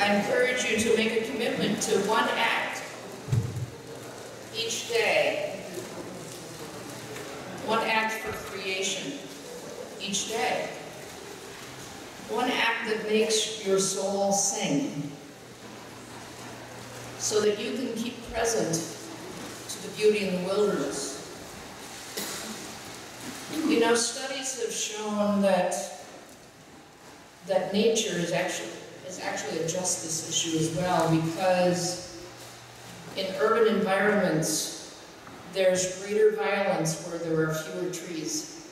I encourage you to make a commitment to one act each day. One act for creation each day. One act that makes your soul sing, so that you can keep present to the beauty in the wilderness. You know, studies have shown that nature is actually a justice issue as well, because in urban environments there's greater violence where there are fewer trees.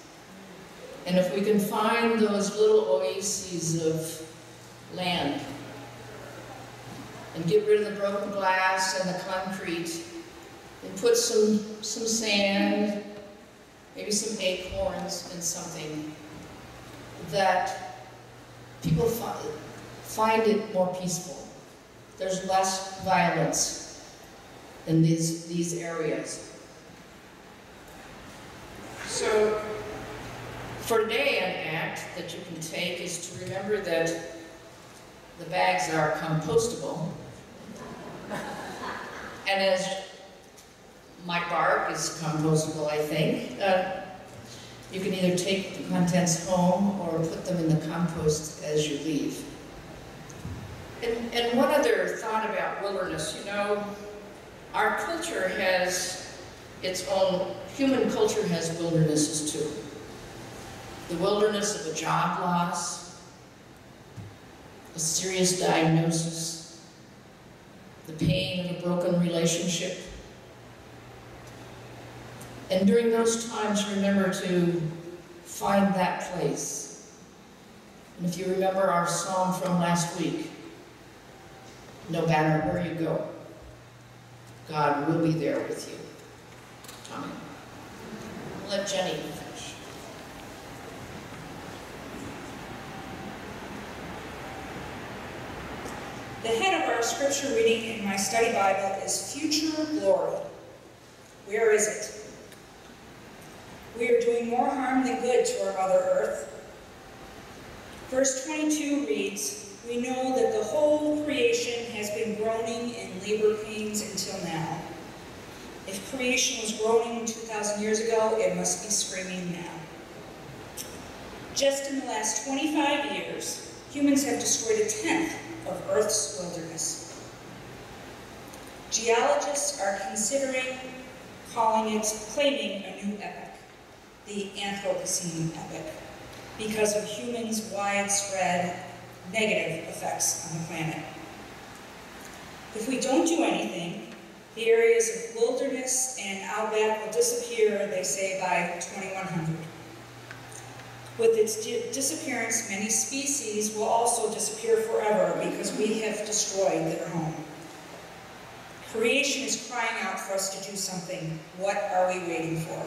And if we can find those little oases of land and get rid of the broken glass and the concrete and put some sand, maybe some acorns and something, that people find it more peaceful. There's less violence in these areas. So for today, an act that you can take is to remember that the bags are compostable. And as my bark is compostable, I think, you can either take the contents home or put them in the compost as you leave. And one other thought about wilderness, you know, our culture has its own, human culture has wildernesses too. The wilderness of a job loss, a serious diagnosis, the pain of a broken relationship. And during those times, remember to find that place. And if you remember our psalm from last week, no matter where you go, God will be there with you. Tommy. Let Jenny finish. The head of our scripture reading in my study Bible is future glory. Where is it? We are doing more harm than good to our Mother Earth. Verse 22 reads, "We know that the whole creation has been groaning in labor pains until now." If creation was groaning 2,000 years ago, it must be screaming now. Just in the last 25 years, humans have destroyed a tenth of Earth's wilderness. Geologists are considering claiming a new epoch, the Anthropocene epoch, because of humans' widespread negative effects on the planet. If we don't do anything, the areas of wilderness and outback will disappear, they say, by 2100. With its disappearance, many species will also disappear forever because we have destroyed their home. Creation is crying out for us to do something. What are we waiting for?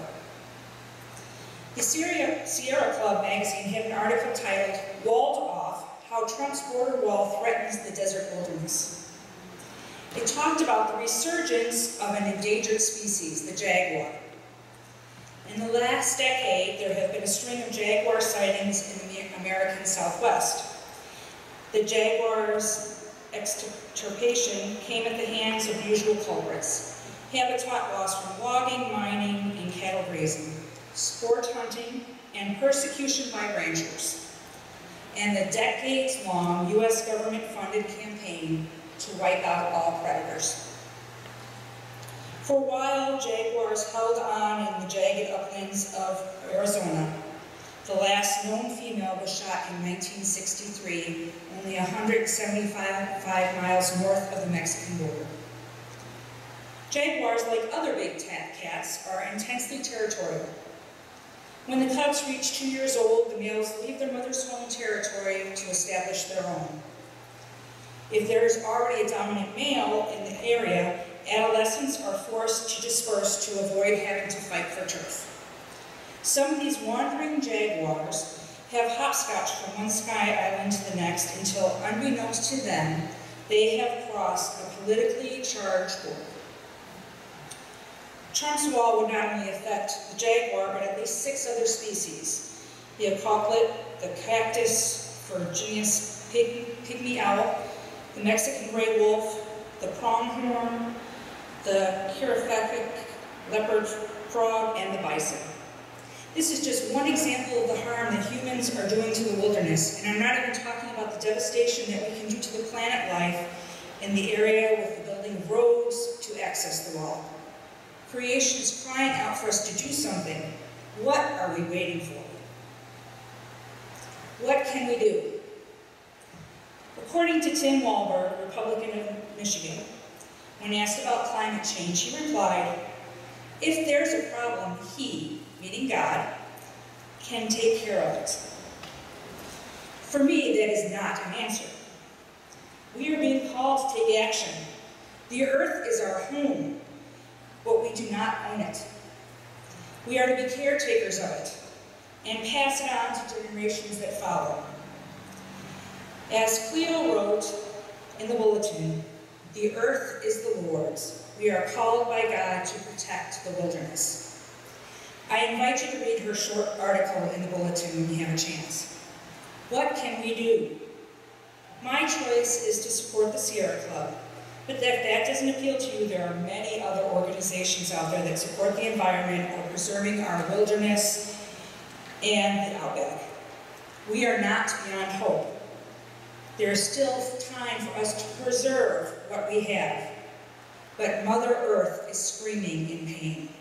The Sierra Club magazine had an article titled, "Walled Off: How Trump's Border Wall Threatens the Desert Wilderness." It talked about the resurgence of an endangered species, the jaguar. In the last decade, there have been a string of jaguar sightings in the American Southwest. The jaguar's extirpation came at the hands of usual culprits: habitat loss from logging, mining, and cattle grazing, sport hunting, and persecution by ranchers, and the decades-long U.S. government-funded campaign to wipe out all predators. For a while, jaguars held on in the jagged uplands of Arizona. The last known female was shot in 1963, only 175 miles north of the Mexican border. Jaguars, like other big cats, are intensely territorial. When the cubs reach 2 years old, the males leave their mother's home territory to establish their own. If there is already a dominant male in the area, adolescents are forced to disperse to avoid having to fight for turf. Some of these wandering jaguars have hopscotched from one sky island to the next until, unbeknownst to them, they have crossed a politically charged border. Trump's wall would not only affect the jaguar, but at least 6 other species: the ocelot, the cactus ferruginous pygmy owl, the Mexican gray wolf, the pronghorn, the Chiricahua leopard frog, and the bison. This is just one example of the harm that humans are doing to the wilderness, and I'm not even talking about the devastation that we can do to the planet life in the area with the building of roads to access the wall. Creation is crying out for us to do something. What are we waiting for? What can we do? According to Tim Walberg, Republican of Michigan, when asked about climate change, he replied, "If there's a problem, he," meaning God, "can take care of it." For me, that is not an answer. We are being called to take action. The earth is our home, but we do not own it. We are to be caretakers of it and pass it on to generations that follow. As Cleo wrote in the bulletin, "The earth is the Lord's. We are called by God to protect the wilderness." I invite you to read her short article in the bulletin when you have a chance. What can we do? My choice is to support the Sierra Club, but if that doesn't appeal to you, there are many other organizations out there that support the environment or preserving our wilderness and the outback. We are not beyond hope. There is still time for us to preserve what we have, but Mother Earth is screaming in pain.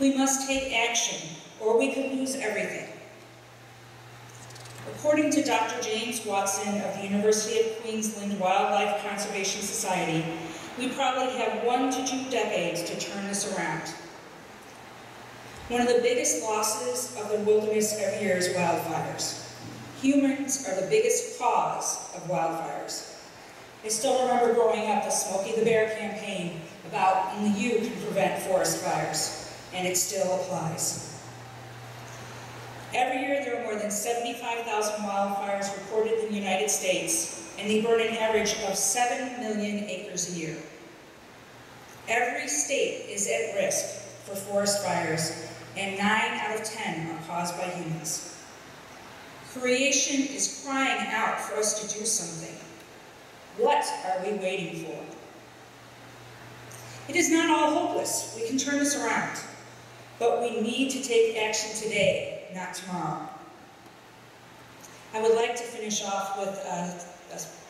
We must take action, or we could lose everything. According to Dr. James Watson of the University of Queensland Wildlife Conservation Society, we probably have 1 to 2 decades to turn this around. One of the biggest losses of the wilderness every year is wildfires. Humans are the biggest cause of wildfires. I still remember growing up the Smokey the Bear campaign about only you can prevent forest fires, and it still applies. Every year there are more than 75,000 wildfires reported in the United States, and they burn an average of 7 million acres a year. Every state is at risk for forest fires, and 9 out of 10 are caused by humans. Creation is crying out for us to do something. What are we waiting for? It is not all hopeless. We can turn this around. But we need to take action today, not tomorrow. I would like to finish off with a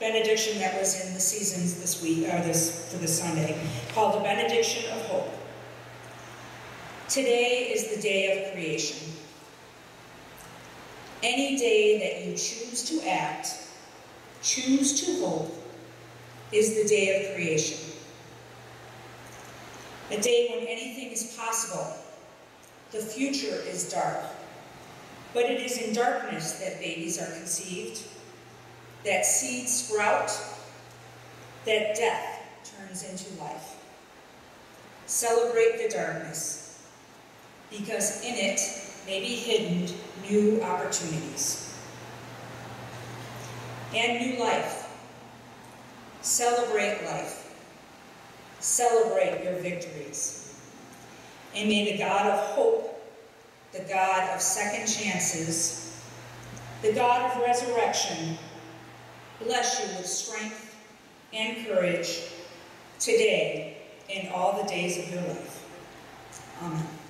benediction that was in the Seasons this week, or this Sunday, called the Benediction of Hope. Today is the day of creation. Any day that you choose to act, choose to hope, is the day of creation. A day when anything is possible. The future is dark, but it is in darkness that babies are conceived, that seeds sprout, that death turns into life. Celebrate the darkness, because in it may be hidden new opportunities and new life. Celebrate life. Celebrate your victories. And may the God of hope, the God of second chances, the God of resurrection, bless you with strength and courage today and all the days of your life. Amen.